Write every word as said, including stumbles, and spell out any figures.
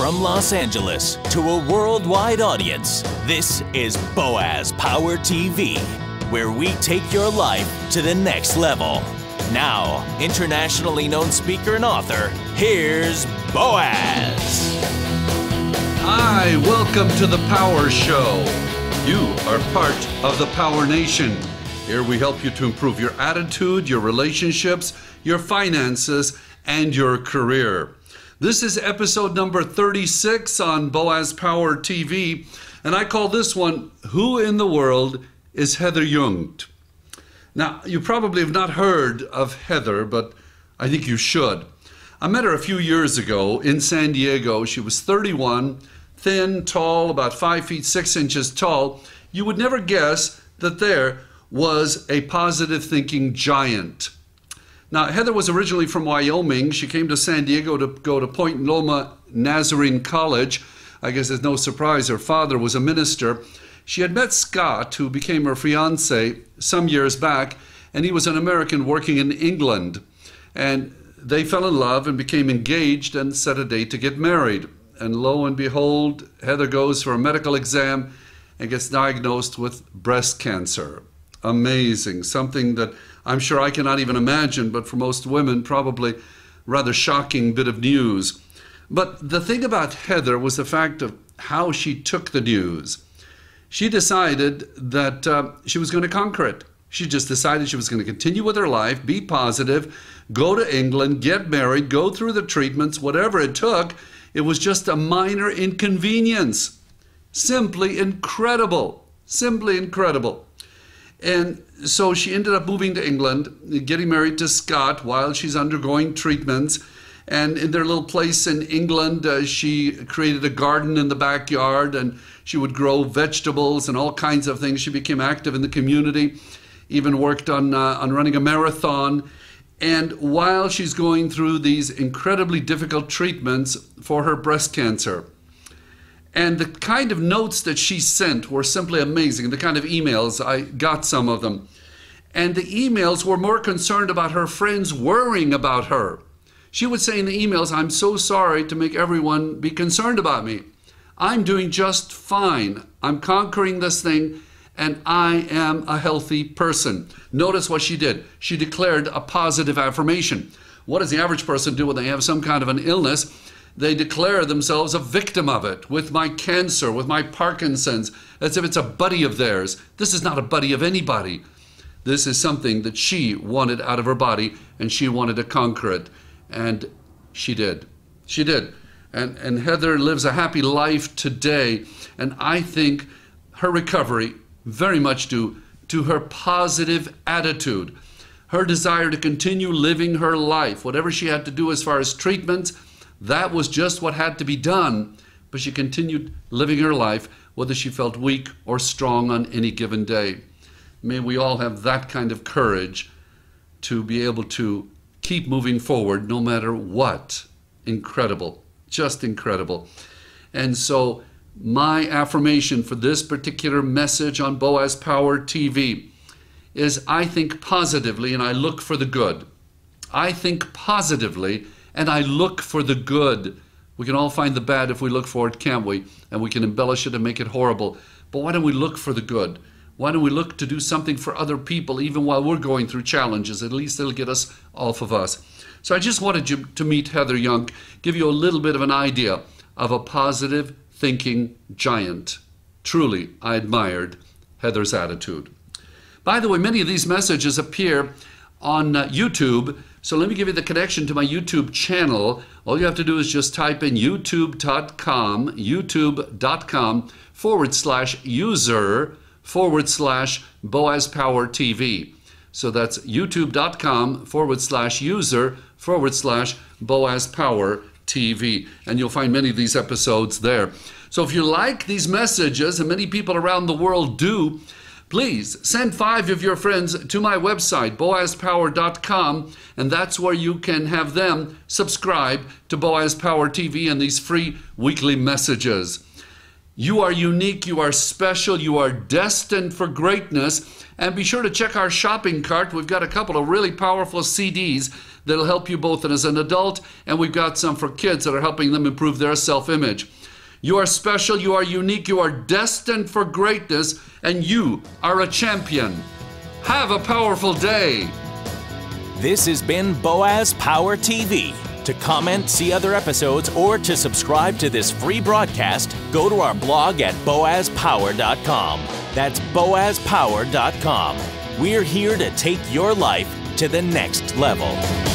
From Los Angeles to a worldwide audience, this is Boaz Power T V, where we take your life to the next level. Now, internationally known speaker and author, here's Boaz. Hi, welcome to the Power Show. You are part of the Power Nation. Here we help you to improve your attitude, your relationships, your finances, and your career. This is episode number thirty-six on Boaz Power T V, and I call this one, Who in the World is Heather Jungk? Now, you probably have not heard of Heather, but I think you should. I met her a few years ago in San Diego. She was thirty-one, thin, tall, about five feet six inches tall. You would never guess that there was a positive thinking giant. Now, Heather was originally from Wyoming. She came to San Diego to go to Point Loma Nazarene College. I guess it's no surprise her father was a minister. She had met Scott, who became her fiancé some years back, and he was an American working in England. And they fell in love and became engaged and set a date to get married. And lo and behold, Heather goes for a medical exam and gets diagnosed with breast cancer. Amazing, something that I'm sure I cannot even imagine, but for most women, probably rather shocking bit of news. But the thing about Heather was the fact of how she took the news. She decided that uh, she was going to conquer it. She just decided she was going to continue with her life, be positive, go to England, get married, go through the treatments, whatever it took. It was just a minor inconvenience. Simply incredible. Simply incredible. And so she ended up moving to England, getting married to Scott while she's undergoing treatments. And in their little place in England, uh, she created a garden in the backyard, and she would grow vegetables and all kinds of things. She became active in the community, even worked on, uh, on running a marathon. And while she's going through these incredibly difficult treatments for her breast cancer, and the kind of notes that she sent were simply amazing, the kind of emails, I got some of them. And the emails were more concerned about her friends worrying about her. She would say in the emails, "I'm so sorry to make everyone be concerned about me. I'm doing just fine. I'm conquering this thing, and I am a healthy person." Notice what she did. She declared a positive affirmation. What does the average person do when they have some kind of an illness? They declare themselves a victim of it. With my cancer, with my Parkinson's, as if it's a buddy of theirs. This is not a buddy of anybody. This is something that she wanted out of her body, and she wanted to conquer it. And she did. She did. And, and Heather lives a happy life today. And I think her recovery very much due to her positive attitude, her desire to continue living her life. Whatever she had to do as far as treatments, that was just what had to be done, but she continued living her life, whether she felt weak or strong on any given day. May we all have that kind of courage to be able to keep moving forward no matter what. Incredible, just incredible. And so my affirmation for this particular message on Boaz Power T V is I think positively and I look for the good. I think positively and I look for the good. We can all find the bad if we look for it, can't we? And we can embellish it and make it horrible. But why don't we look for the good? Why don't we look to do something for other people even while we're going through challenges? At least it'll get us off of us. So I just wanted you to meet Heather Jungk, give you a little bit of an idea of a positive thinking giant. Truly, I admired Heather's attitude. By the way, many of these messages appear on uh, YouTube. So let me give you the connection to my YouTube channel. All you have to do is just type in youtube dot com, youtube dot com forward slash user forward slash Boaz Power T V. So that's youtube dot com forward slash user forward slash Boaz Power T V. And you'll find many of these episodes there. So if you like these messages, and many people around the world do, please send five of your friends to my website, boaz power dot com, and that's where you can have them subscribe to Boaz Power T V and these free weekly messages. You are unique, you are special, you are destined for greatness. And be sure to check our shopping cart. We've got a couple of really powerful C Ds that'll help you both as an adult, and we've got some for kids that are helping them improve their self-image. You are special, you are unique, you are destined for greatness, and you are a champion. Have a powerful day. This has been Boaz Power T V. To comment, see other episodes, or to subscribe to this free broadcast, go to our blog at boaz power dot com. That's boaz power dot com. We're here to take your life to the next level.